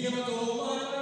Hinamato